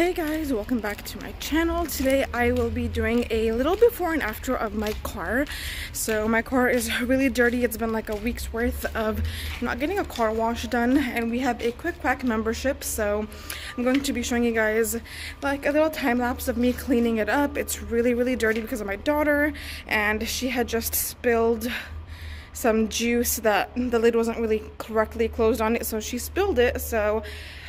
Hey guys, welcome back to my channel. Today I will be doing a little before and after of my car. So my car is really dirty. It's been like a week's worth of not getting a car wash done, and we have a Quick Quack membership, so I'm going to be showing you guys like a little time lapse of me cleaning it up. It's really dirty because of my daughter, and she had just spilled some juice that the lid wasn't really correctly closed on it, so she spilled it. So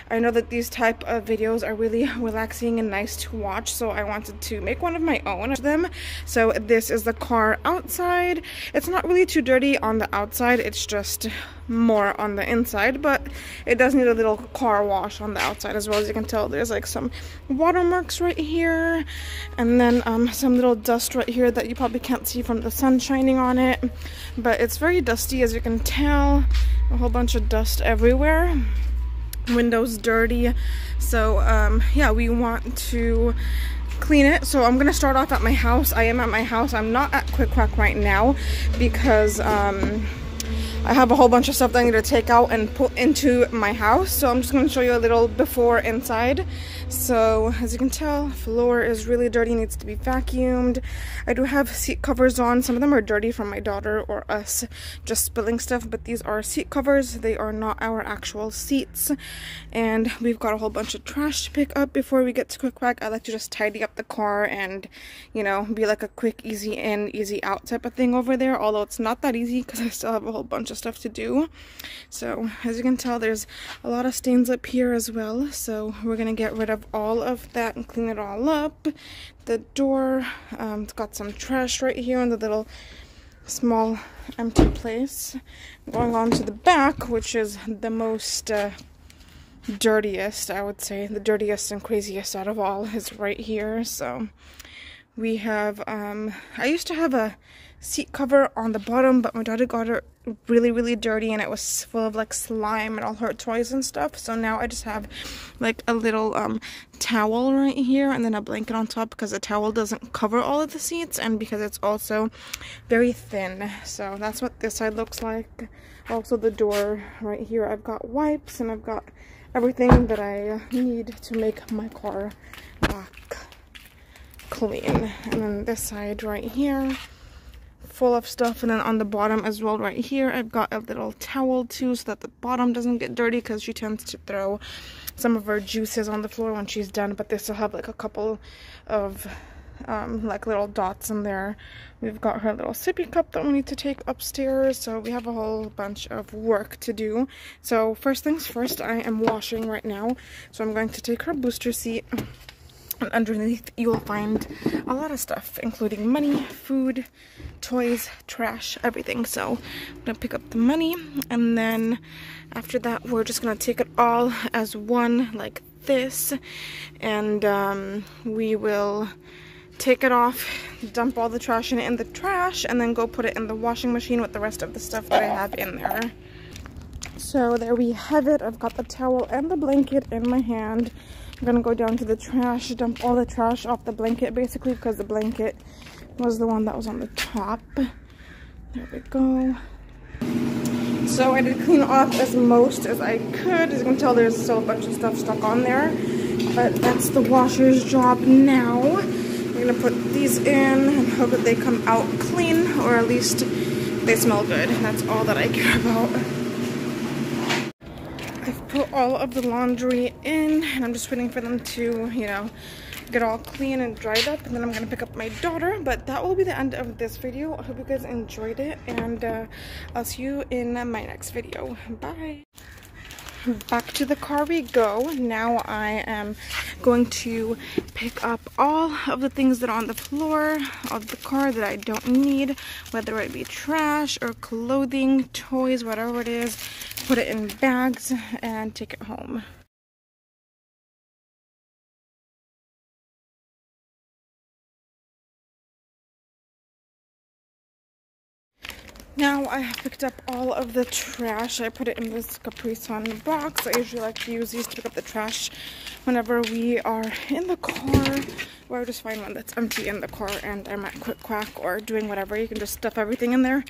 I know that these type of videos are really relaxing and nice to watch, so I wanted to make one of my own of them. So this is the car outside. It's not really too dirty on the outside, it's just more on the inside, but it does need a little car wash on the outside as well. As you can tell, there's like some watermarks right here, and then some little dust right here that you probably can't see from the sun shining on it, but it's very dusty, as you can tell. A whole bunch of dust everywhere, windows dirty. So yeah, we want to clean it, so I'm gonna start off at my house. I am at my house. I'm not at Quick Quack right now because I have a whole bunch of stuff that I need to take out and put into my house, so I'm just going to show you a little before inside. So as you can tell, floor is really dirty, needs to be vacuumed. I do have seat covers on. Some of them are dirty from my daughter or us just spilling stuff, but these are seat covers, they are not our actual seats. And we've got a whole bunch of trash to pick up before we get to Quick Quack. I like to just tidy up the car and, you know, be like a quick easy in easy out type of thing over there, although it's not that easy because I still have a whole bunch of stuff to do. So as you can tell, there's a lot of stains up here as well, so we're gonna get rid of all of that and clean it all up. The door, it's got some trash right here in the little small empty place. Going on to the back, which is the most dirtiest, I would say the dirtiest and craziest out of all, is right here. So we have I used to have a seat cover on the bottom, but my daughter got it really dirty and it was full of like slime and all her toys and stuff, so now I just have like a little towel right here and then a blanket on top, because the towel doesn't cover all of the seats and because it's also very thin. So that's what this side looks like. Also the door right here, I've got wipes and I've got everything that I need to make my car back clean. And then this side right here full of stuff, and then on the bottom as well right here I've got a little towel too, so that the bottom doesn't get dirty, because she tends to throw some of her juices on the floor when she's done, but they still have like a couple of like little dots in there. We've got her little sippy cup that we need to take upstairs, so we have a whole bunch of work to do. So first things first, I am washing right now, so I'm going to take her booster seat. And underneath you'll find a lot of stuff, including money, food, toys, trash, everything. So I'm gonna pick up the money, and then after that we're just gonna take it all as one like this, and we will take it off, dump all the trash in the trash, and then go put it in the washing machine with the rest of the stuff that I have in there. So there we have it. I've got the towel and the blanket in my hand. I'm gonna go down to the trash, dump all the trash off the blanket basically, because the blanket was the one that was on the top. There we go. So I did clean off as most as I could. As you can tell, there's still a bunch of stuff stuck on there, but that's the washer's job now. We're gonna put these in and hope that they come out clean, or at least they smell good. That's all that I care about. I've put all of the laundry in, and I'm just waiting for them to, you know, get all clean and dried up, and then I'm gonna pick up my daughter. But that will be the end of this video. I hope you guys enjoyed it, and I'll see you in my next video. Bye. Back to the car we go. Now I am going to pick up all of the things that are on the floor of the car that I don't need, whether it be trash or clothing, toys, whatever it is, put it in bags and take it home. Now I have picked up all of the trash. I put it in this Capri Sun box. I usually like to use these to pick up the trash whenever we are in the car, or I just find one that's empty in the car and I'm at Quick Quack or doing whatever. You can just stuff everything in there,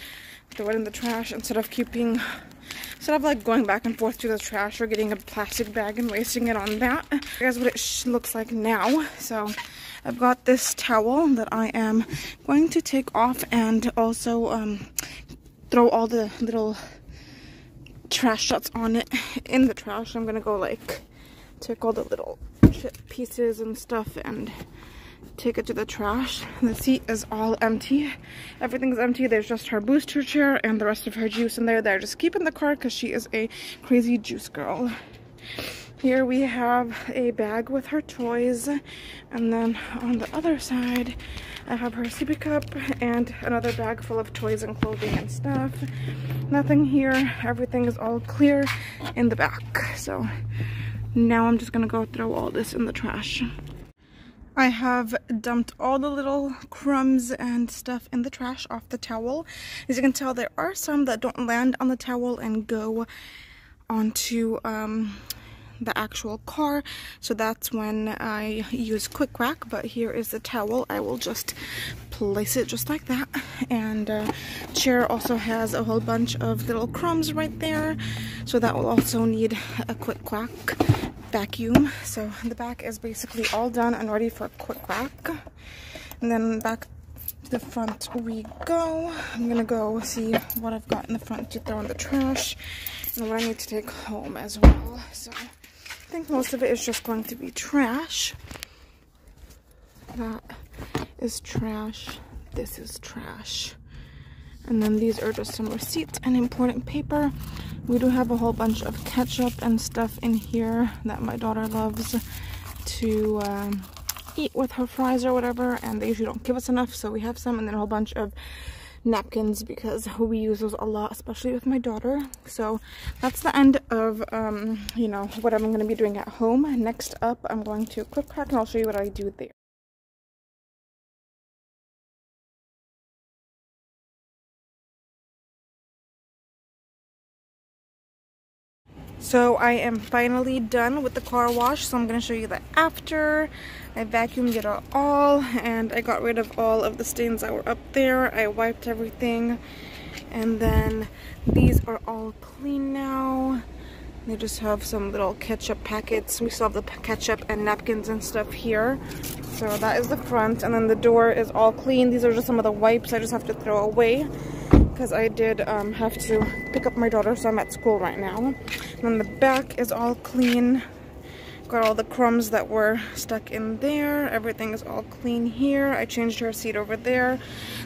throw it in the trash, instead of keeping Instead of like going back and forth to the trash or getting a plastic bag and wasting it on that. Here's what it looks like now. So I've got this towel that I am going to take off and also throw all the little trash shots on it in the trash. I'm gonna go like take all the little pieces and stuff and take it to the trash. The seat is all empty. Everything's empty. There's just her booster chair and the rest of her juice in there. They're just keeping the car because she is a crazy juice girl. Here we have a bag with her toys. And then on the other side, I have her sippy cup and another bag full of toys and clothing and stuff. Nothing here. Everything is all clear in the back. So now I'm just gonna go throw all this in the trash. I have dumped all the little crumbs and stuff in the trash off the towel. As you can tell, there are some that don't land on the towel and go onto the actual car. So that's when I use Quick Quack. But here is the towel. I will just place it just like that. And chair also has a whole bunch of little crumbs right there. So that will also need a Quick Quack vacuum. So the back is basically all done and ready for a Quick Quack. And then back to the front we go. I'm gonna go see what I've got in the front to throw in the trash and what I need to take home as well. So I think most of it is just going to be trash. That is trash. This is trash. And then these are just some receipts and important paper. We do have a whole bunch of ketchup and stuff in here that my daughter loves to eat with her fries or whatever, and they usually don't give us enough, so we have some. And then a whole bunch of napkins because we use those a lot, especially with my daughter. So that's the end of you know, what I'm going to be doing at home. Next up, I'm going to Quick Quack and I'll show you what I do there. So I am finally done with the car wash, so I'm going to show you the after. I vacuumed it all, and I got rid of all of the stains that were up there. I wiped everything, and then these are all clean now. They just have some little ketchup packets. We still have the ketchup and napkins and stuff here. So that is the front, and then the door is all clean. These are just some of the wipes I just have to throw away, because I did have to pick up my daughter, so I'm at school right now. And then the back is all clean. Got all the crumbs that were stuck in there. Everything is all clean here. I changed her seat over there.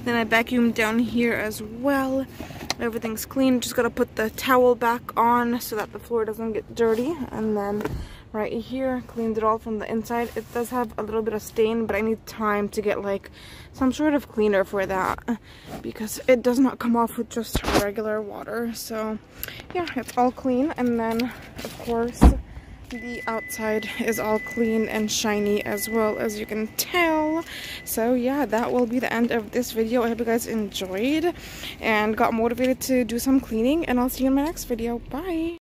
Then I vacuumed down here as well. Everything's clean. Just gotta put the towel back on so that the floor doesn't get dirty. And then right here, cleaned it all from the inside. It does have a little bit of stain, but I need time to get like some sort of cleaner for that, because it does not come off with just regular water. So yeah, it's all clean. And then of course the outside is all clean and shiny as well, as you can tell. So yeah, that will be the end of this video. I hope you guys enjoyed and got motivated to do some cleaning, and I'll see you in my next video. Bye.